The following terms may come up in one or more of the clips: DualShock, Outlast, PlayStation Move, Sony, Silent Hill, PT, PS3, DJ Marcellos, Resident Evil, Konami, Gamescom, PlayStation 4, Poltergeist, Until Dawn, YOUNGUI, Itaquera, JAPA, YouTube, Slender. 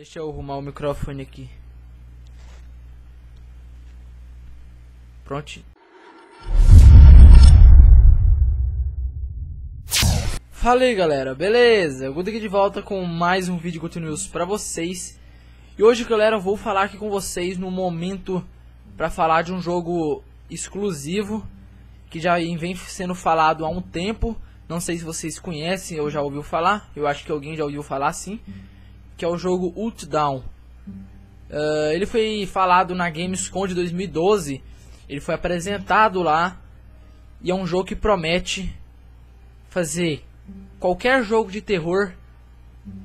Deixa eu arrumar o microfone aqui. Pronto. Fala aí, galera, beleza? Eu vou aqui de volta com mais um vídeo continuous pra vocês. E hoje, galera, eu vou falar aqui com vocês no momento pra falar de um jogo exclusivo que já vem sendo falado há um tempo. Não sei se vocês conhecem ou já ouviu falar. Eu acho que alguém já ouviu falar, sim. Que é o jogo Until Dawn. Ele foi falado na Gamescom de 2012. Ele foi apresentado lá. E é um jogo que promete fazer qualquer jogo de terror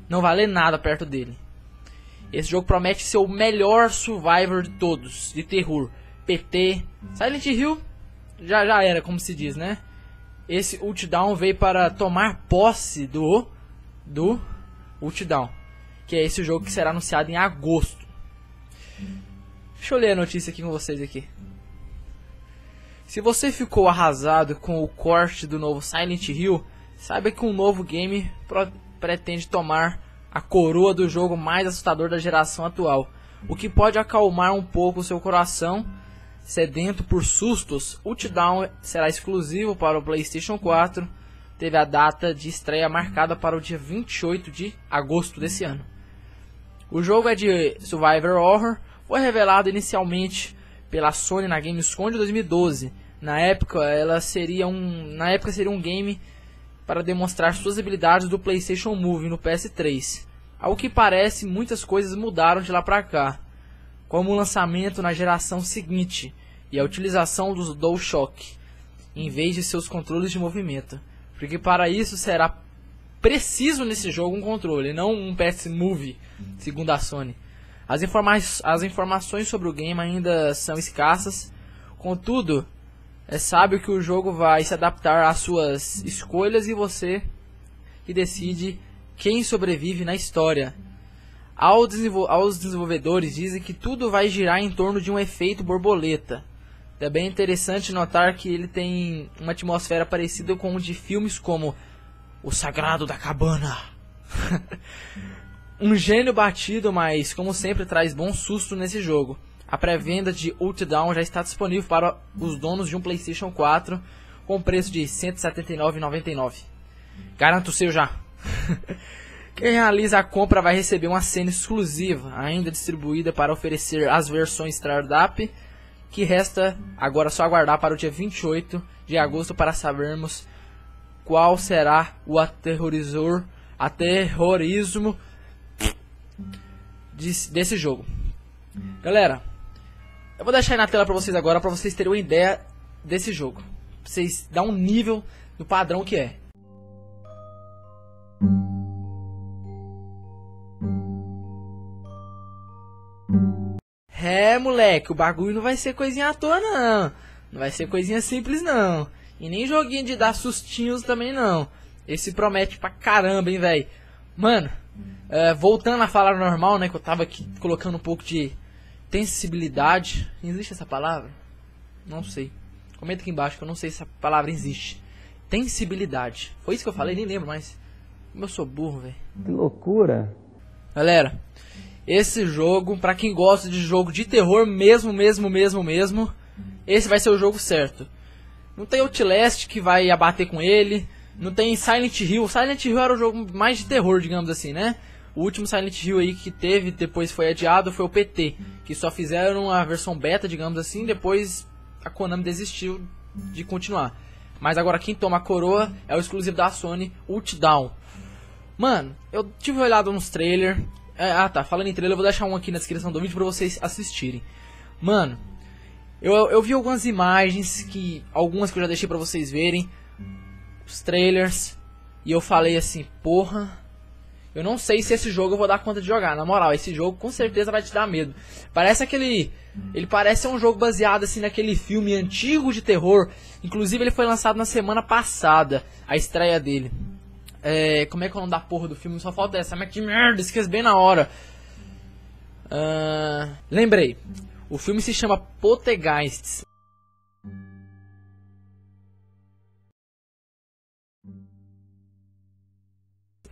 não valer nada perto dele. Esse jogo promete ser o melhor survivor de todos, de terror. PT, Silent Hill, já era, como se diz, né? Esse Until Dawn veio para tomar posse do Until Dawn, que é esse jogo que será anunciado em agosto. Deixa eu ler a notícia aqui com vocês aqui. Se você ficou arrasado com o corte do novo Silent Hill, saiba que um novo game pretende tomar a coroa do jogo mais assustador da geração atual, o que pode acalmar um pouco o seu coração sedento por sustos. Until Dawn será exclusivo para o PlayStation 4, teve a data de estreia marcada para o dia 28 de agosto desse ano. O jogo é de survivor horror, foi revelado inicialmente pela Sony na Gamescom de 2012. Na época seria um game para demonstrar suas habilidades do PlayStation Move no PS3. Ao que parece, muitas coisas mudaram de lá para cá, como o lançamento na geração seguinte e a utilização dos DualShock, em vez de seus controles de movimento, porque para isso será preciso nesse jogo um controle, não um PS Move, segundo a Sony. As informações sobre o game ainda são escassas, contudo, é sábio que o jogo vai se adaptar às suas escolhas e você que decide quem sobrevive na história. Aos desenvolvedores dizem que tudo vai girar em torno de um efeito borboleta. Também é interessante notar que ele tem uma atmosfera parecida com o de filmes como O Sagrado da Cabana. Um gênio batido, mas como sempre traz bom susto nesse jogo. A pré-venda de Until Dawn já está disponível para os donos de um PlayStation 4 com preço de R$ 179,99. Garanto o seu já. Quem realiza a compra vai receber uma cena exclusiva, ainda distribuída para oferecer as versões startup, que resta agora só aguardar para o dia 28 de agosto para sabermos qual será o aterrorismo desse jogo. Galera, eu vou deixar aí na tela pra vocês agora, pra vocês terem uma ideia desse jogo, pra vocês darem um nível do padrão que é. É, moleque, o bagulho não vai ser coisinha à toa, não. Não vai ser coisinha simples, não. E nem joguinho de dar sustinhos também, não. Esse promete pra caramba, hein, velho. Mano, voltando a falar normal, né, que eu tava aqui colocando um pouco de sensibilidade. Existe essa palavra? Não sei. Comenta aqui embaixo que eu não sei se essa palavra existe. Sensibilidade. Foi isso que eu falei? Nem lembro mais. Como eu sou burro, velho. Que loucura. Galera, esse jogo, pra quem gosta de jogo de terror mesmo, esse vai ser o jogo certo. Não tem Outlast que vai abater com ele. Não tem Silent Hill. Silent Hill era o jogo mais de terror, digamos assim, né? O último Silent Hill aí que teve, depois foi adiado, foi o PT, que só fizeram a versão beta, digamos assim, depois a Konami desistiu de continuar. Mas agora quem toma a coroa é o exclusivo da Sony, Until Dawn. Mano, eu tive olhado nos trailers. Falando em trailer, eu vou deixar um aqui na descrição do vídeo pra vocês assistirem. Mano, eu vi algumas imagens, algumas que eu já deixei pra vocês verem, os trailers, e eu falei assim, porra, eu não sei se esse jogo eu vou dar conta de jogar. Na moral, esse jogo com certeza vai te dar medo. Parece aquele... ele parece um jogo baseado assim naquele filme antigo de terror. Inclusive ele foi lançado na semana passada, a estreia dele. Como é que é o nome da porra do filme? Só falta essa, mas que merda, esqueci bem na hora. Lembrei. O filme se chama Poltergeist.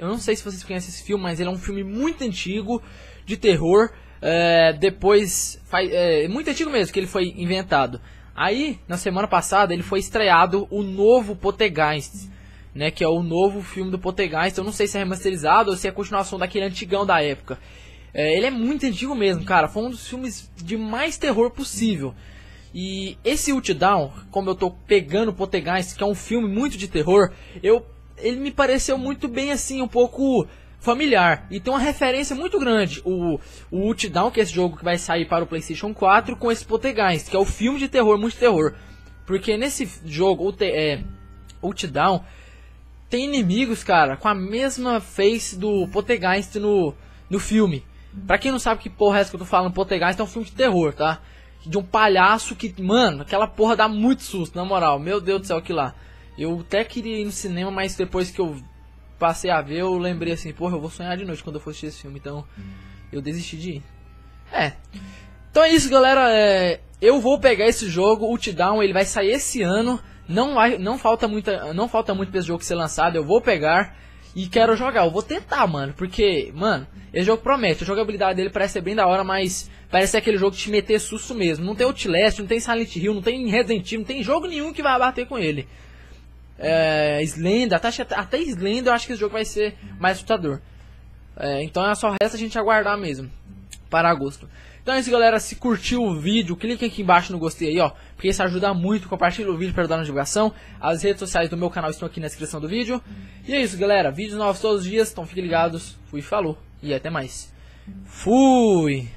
Eu não sei se vocês conhecem esse filme, mas ele é um filme muito antigo de terror. Muito antigo mesmo, que ele foi inventado. Aí, na semana passada, ele foi estreado o novo Poltergeist, né, que é o novo filme do Poltergeist. Eu não sei se é remasterizado ou se é a continuação daquele antigão da época. Ele é muito antigo mesmo, cara. Foi um dos filmes de mais terror possível. E esse Until Dawn, como eu tô pegando o Poltergeist, que é um filme muito de terror, ele me pareceu muito bem assim, um pouco familiar. E tem uma referência muito grande, o Until Dawn, que é esse jogo que vai sair para o PlayStation 4, com esse Poltergeist, que é o filme de terror, muito terror. Porque nesse jogo, Until Dawn, tem inimigos, cara, com a mesma face do Poltergeist no filme. Pra quem não sabe que porra é essa que eu tô falando, Poltergeist é um filme de terror, tá? De um palhaço que, mano, aquela porra dá muito susto, na moral. Meu Deus do céu, que lá. Eu até queria ir no cinema, mas depois que eu passei a ver, eu lembrei assim, porra, eu vou sonhar de noite quando eu for assistir esse filme. Então, eu desisti de ir. Então é isso, galera. Eu vou pegar esse jogo, Until Dawn, ele vai sair esse ano. Não falta muito pra esse jogo ser lançado, eu vou pegar. E quero jogar, eu vou tentar, mano, porque, mano, esse jogo promete. A jogabilidade dele parece ser bem da hora, mas parece aquele jogo de te meter susto mesmo. Não tem Outlast, não tem Silent Hill, não tem Resident Evil, não tem jogo nenhum que vai abater com ele. Slender, até Slender eu acho que esse jogo vai ser mais assustador. Então é só resta a gente aguardar mesmo, para agosto. Então é isso, galera, se curtiu o vídeo, clique aqui embaixo no gostei aí, ó, porque isso ajuda muito. Compartilha o vídeo para ajudar na divulgação. As redes sociais do meu canal estão aqui na descrição do vídeo. E é isso, galera, vídeos novos todos os dias, então fiquem ligados. Fui, falou, e até mais. Fui!